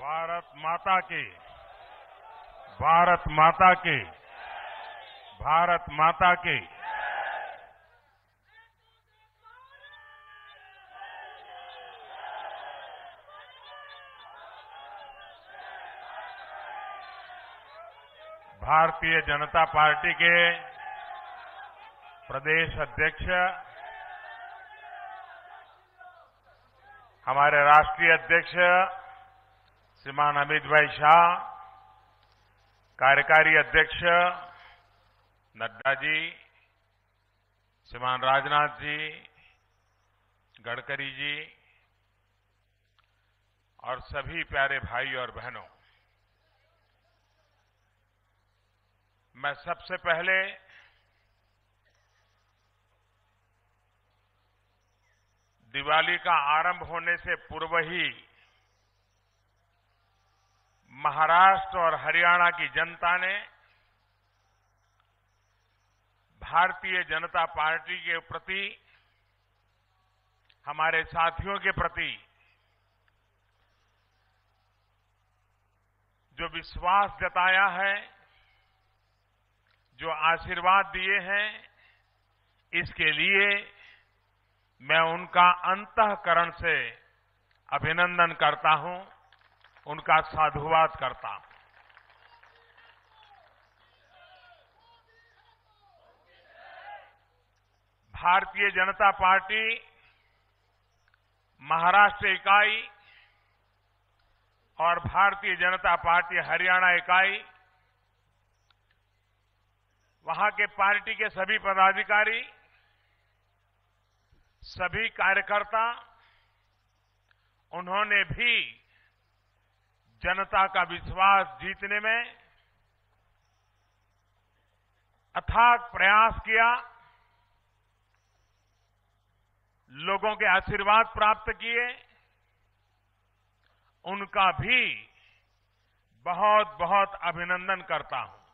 भारत माता की भारतीय जनता पार्टी के प्रदेश अध्यक्ष, हमारे राष्ट्रीय अध्यक्ष श्रीमान अमित भाई शाह, कार्यकारी अध्यक्ष नड्डा जी, श्रीमान राजनाथ जी, गडकरी जी और सभी प्यारे भाई और बहनों, मैं सबसे पहले दिवाली का आरंभ होने से पूर्व ही महाराष्ट्र और हरियाणा की जनता ने भारतीय जनता पार्टी के प्रति, हमारे साथियों के प्रति जो विश्वास जताया है, जो आशीर्वाद दिए हैं, इसके लिए मैं उनका अंतःकरण से अभिनंदन करता हूं, उनका साधुवाद करता हूं। भारतीय जनता पार्टी महाराष्ट्र इकाई और भारतीय जनता पार्टी हरियाणा इकाई, वहां के पार्टी के सभी पदाधिकारी, सभी कार्यकर्ता, उन्होंने भी जनता का विश्वास जीतने में अथक प्रयास किया, लोगों के आशीर्वाद प्राप्त किए, उनका भी बहुत बहुत अभिनंदन करता हूं।